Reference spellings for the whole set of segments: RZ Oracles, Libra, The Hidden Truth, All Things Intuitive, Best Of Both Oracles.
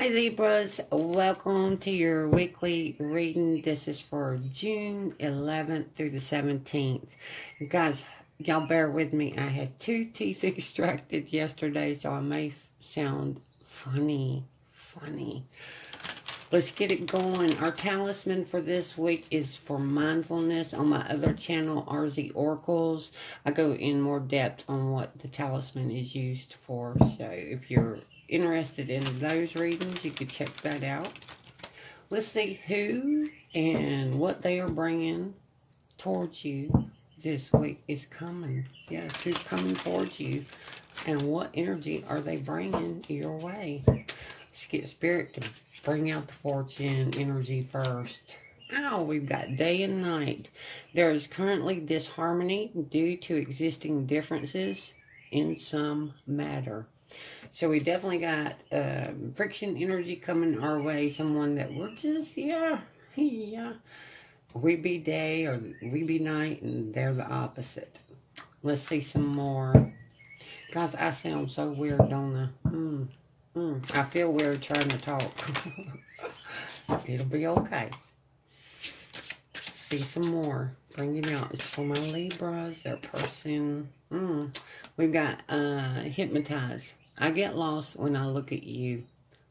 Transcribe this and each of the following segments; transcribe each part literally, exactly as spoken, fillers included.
Hi Libras, welcome to your weekly reading. This is for June eleventh through the seventeenth. You guys, y'all bear with me. I had two teeth extracted yesterday, so I may sound funny, funny. Let's get it going. Our talisman for this week is for mindfulness. On my other channel, R Z Oracles, I go in more depth on what the talisman is used for, so if you're interested in those readings, you could check that out. Let's see who and what they are bringing towards you this week is coming. Yes, who's coming towards you and what energy are they bringing your way. Let's get Spirit to bring out the fortune energy first. Oh, we've got day and night. There is currently disharmony due to existing differences in some matter. So we definitely got uh, friction energy coming our way. Someone that we're just, yeah, yeah. We be day or we be night and they're the opposite. Let's see some more. Guys, I sound so weird, don't I? Mm, mm, I feel weird trying to talk. It'll be okay. See some more. Bring it out. It's for my Libras. Their person. Mm. We've got uh, hypnotized. I get lost when I look at you.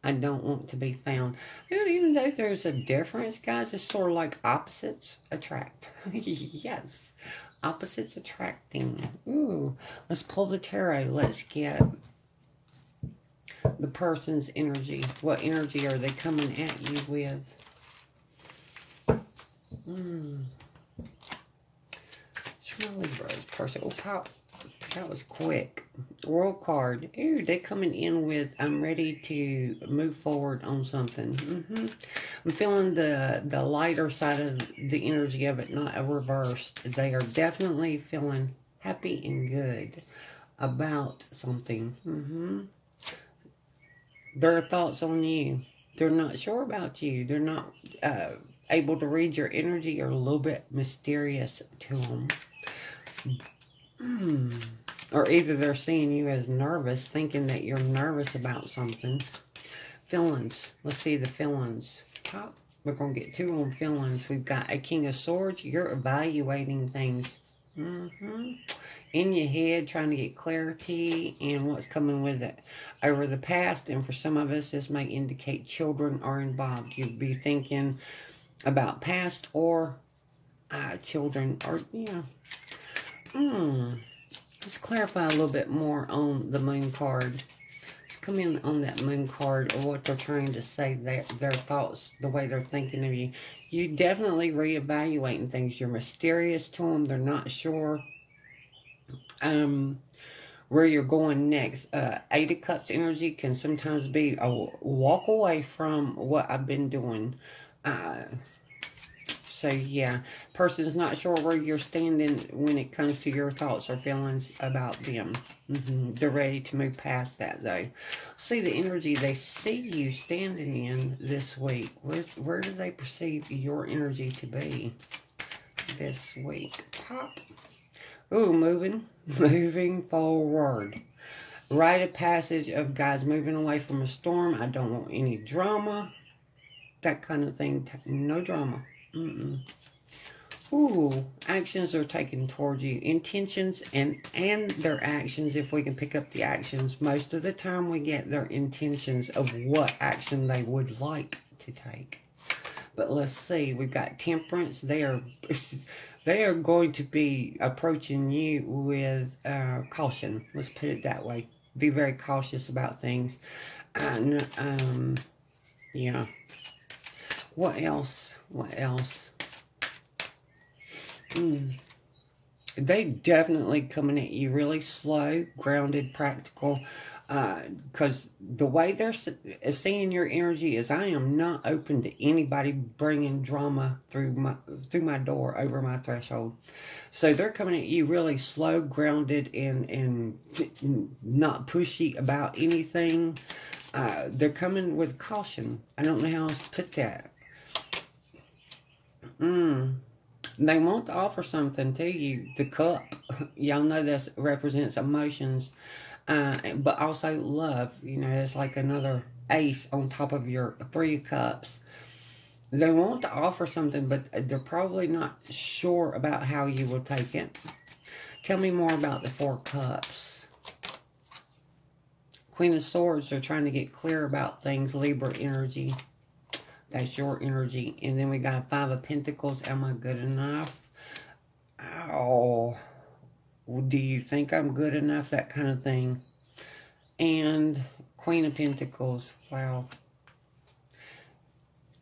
I don't want to be found. Even though there's a difference, guys, it's sort of like opposites attract. Yes. Opposites attracting. Ooh. Let's pull the tarot. Let's get the person's energy. What energy are they coming at you with? Mm. It's my Libra's person. Oh, pop. That was quick. World card. Ooh, they're coming in with, I'm ready to move forward on something. Mm-hmm. I'm feeling the, the lighter side of the energy of it, not a reversed. They are definitely feeling happy and good about something. Mm-hmm. Their thoughts on you. They're not sure about you. They're not uh, able to read your energy. You're a little bit mysterious to them. Hmm. Or either they're seeing you as nervous, thinking that you're nervous about something. Feelings. Let's see the feelings. Oh, we're going to get two on feelings. We've got a King of Swords. You're evaluating things. Mm-hmm. In your head, trying to get clarity and what's coming with it. Over the past, and for some of us, this may indicate children are involved. You'd be thinking about past or uh, children or, you know. Hmm. Let's clarify a little bit more on the moon card. Let's come in on that moon card or what they're trying to say, their, their thoughts, the way they're thinking of you. You definitely reevaluating things. You're mysterious to them. They're not sure um, where you're going next. Uh, Eight of Cups energy can sometimes be a walk away from what I've been doing. Uh... So, yeah, person's not sure where you're standing when it comes to your thoughts or feelings about them. Mm-hmm. They're ready to move past that, though. See the energy they see you standing in this week. Where, where do they perceive your energy to be this week? Pop. Ooh, moving. Moving forward. Rite of passage of guys moving away from a storm. I don't want any drama. That kind of thing. No drama. Mm-mm. Ooh, actions are taken towards you. Intentions and, and their actions, if we can pick up the actions. Most of the time we get their intentions of what action they would like to take. But let's see, we've got Temperance. They are, they are going to be approaching you with uh, caution. Let's put it that way. Be very cautious about things. And, um, yeah. What else? What else? Mm. They definitely coming at you really slow, grounded, practical. Because uh, the way they're seeing your energy is, I am not open to anybody bringing drama through my through my door, over my threshold. So they're coming at you really slow, grounded, and and not pushy about anything. Uh, they're coming with caution. I don't know how else to put that. Mm. They want to offer something to you. The cup. Y'all know this represents emotions. Uh, but also love. You know, it's like another ace on top of your three of cups. They want to offer something, but they're probably not sure about how you will take it. Tell me more about the four cups. Queen of Swords, they're trying to get clear about things. Libra energy. That's your energy. And then we got Five of Pentacles. Am I good enough? Oh, do you think I'm good enough? That kind of thing. And Queen of Pentacles. Wow.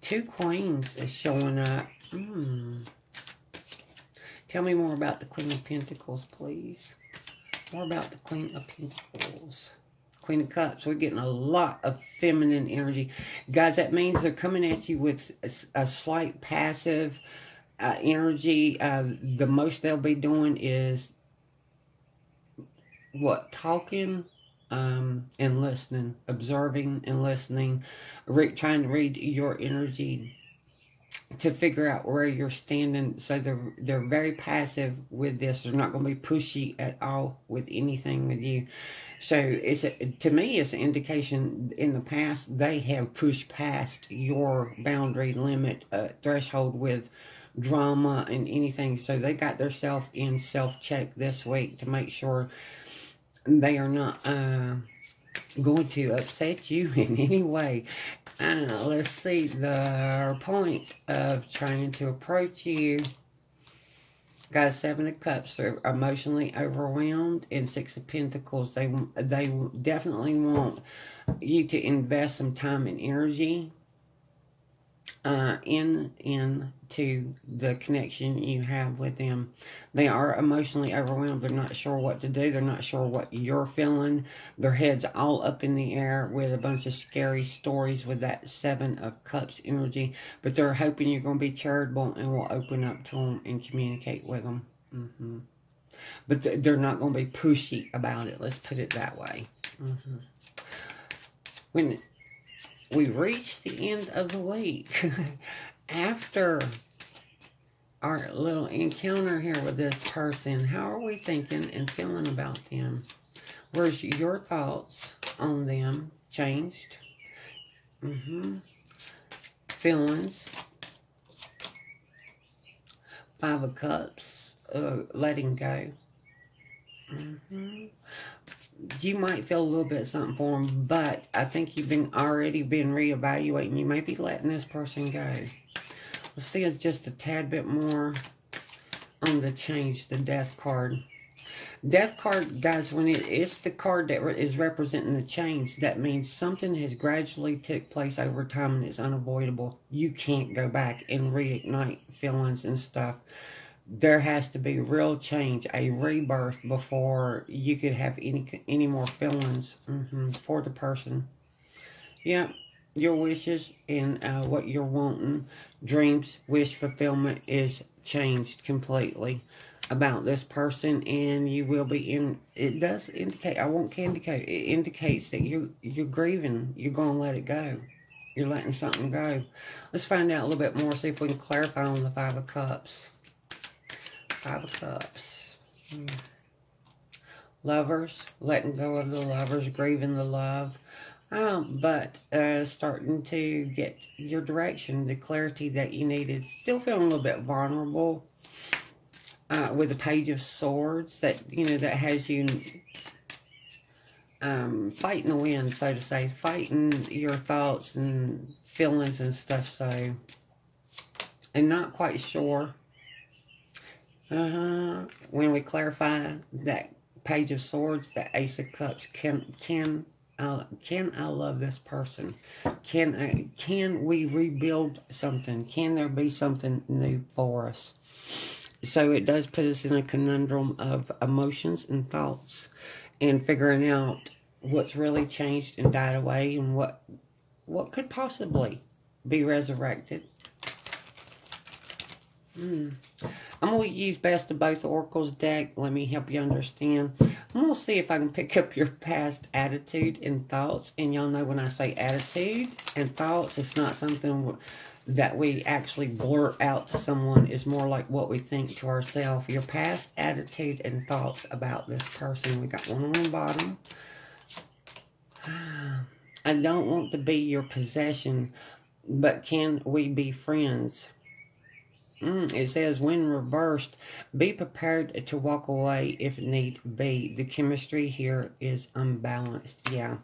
Two Queens is showing up. Hmm. Tell me more about the Queen of Pentacles, please. More about the Queen of Pentacles. Queen of Cups. We're getting a lot of feminine energy. Guys, that means they're coming at you with a, a slight passive uh, energy. Uh, the most they'll be doing is, what, talking um, and listening, observing and listening, re trying to read your energy to figure out where you're standing. So they're, they're very passive with this. They're not going to be pushy at all with anything with you. So it's a, to me, it's an indication in the past they have pushed past your boundary limit uh, threshold with drama and anything. So they got themselves in self-check this week to make sure they are not uh, going to upset you in any way. Uh, let's see the point of trying to approach you. Got a Seven of Cups. They're emotionally overwhelmed. And Six of Pentacles. They, they definitely want you to invest some time and energy uh, in into the connection you have with them. They are emotionally overwhelmed. They're not sure what to do. They're not sure what you're feeling. Their head's all up in the air with a bunch of scary stories with that Seven of Cups energy. But they're hoping you're going to be charitable and will open up to them and communicate with them. Mm-hmm. But they're not going to be pushy about it. Let's put it that way. Mm-hmm. When we reach the end of the week, after our little encounter here with this person, how are we thinking and feeling about them? Where's your thoughts on them changed? Mm-hmm. Feelings. Five of Cups. Uh, letting go. Mm-hmm. You might feel a little bit something for them, but I think you've been already been reevaluating. You may be letting this person go. Let's see just a tad bit more on the change, the Death card. Death card, guys, when it, it's the card that re is representing the change, that means something has gradually took place over time and it's unavoidable. You can't go back and reignite feelings and stuff. There has to be real change, a rebirth, before you could have any any more feelings mm-hmm, for the person. Yeah, your wishes and uh, what you're wanting, dreams, wish fulfillment is changed completely about this person, and you will be in. It does indicate. I won't indicate. It indicates that you you're grieving. You're gonna let it go. You're letting something go. Let's find out a little bit more. See if we can clarify on the Five of Cups. Five of Cups. Mm. Lovers. Letting go of the lovers. Grieving the love. Um, but uh, starting to get your direction. The clarity that you needed. Still feeling a little bit vulnerable. Uh, with the Page of Swords. That, you know, that has you um, fighting the wind, so to say. Fighting your thoughts and feelings and stuff. So, and not quite sure. Uh-huh. When we clarify that Page of Swords, that Ace of Cups, can can uh, can I love this person? Can I, can we rebuild something? Can there be something new for us? So it does put us in a conundrum of emotions and thoughts, and figuring out what's really changed and died away, and what what could possibly be resurrected. Mm. I'm going to use Best of Both Oracles deck. Let me help you understand. I'm going to see if I can pick up your past attitude and thoughts. And y'all know when I say attitude and thoughts, it's not something that we actually blurt out to someone. It's more like what we think to ourselves. Your past attitude and thoughts about this person. We got one on the bottom. I don't want to be your possession, but can we be friends? Mm, it says, when reversed, be prepared to walk away if need be. The chemistry here is unbalanced. Yeah,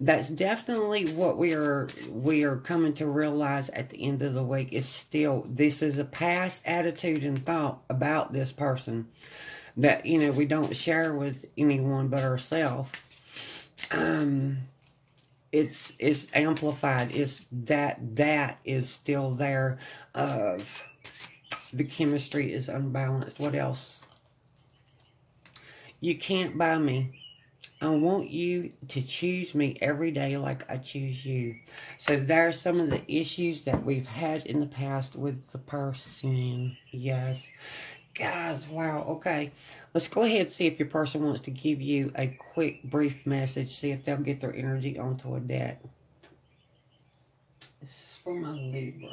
that's definitely what we are, we are coming to realize at the end of the week. It's still, this is a past attitude and thought about this person that, you know, we don't share with anyone but ourselves. Um... It's, it's amplified. It's that, that is still there of the chemistry is unbalanced. What else? You can't buy me. I want you to choose me every day like I choose you. So there are some of the issues that we've had in the past with the person. Yes. Guys, wow, okay. Let's go ahead and see if your person wants to give you a quick, brief message. See if they'll get their energy onto a deck. This is for my Libra.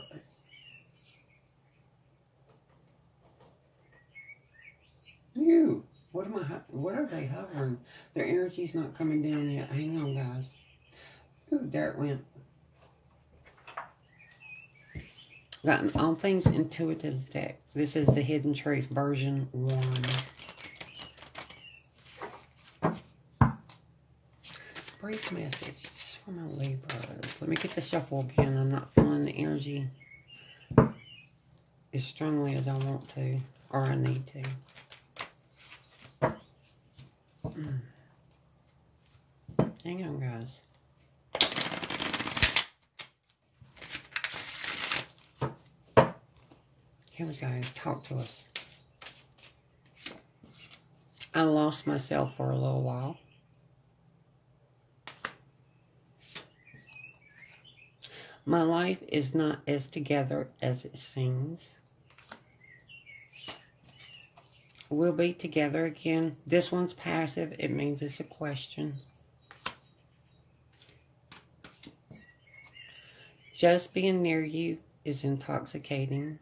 You, what am I, what are they hovering? Their energy's not coming down yet. Hang on, guys. Ooh, there it went. Got an All Things Intuitive deck. This is the Hidden Truth version one. Brief message just for my Libras. Let me get the shuffle again. I'm not feeling the energy as strongly as I want to or I need to. Mm. Hang on, guys. Here we go. Talk to us. I lost myself for a little while. My life is not as together as it seems. We'll be together again. This one's passive. It means it's a question. Just being near you is intoxicating.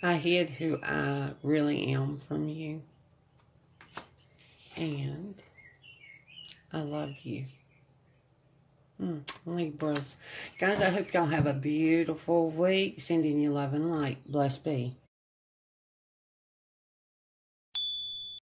I hid who I really am from you, and I love you. Mm, Libras. Guys, I hope y'all have a beautiful week. Sending you love and light. Blessed be.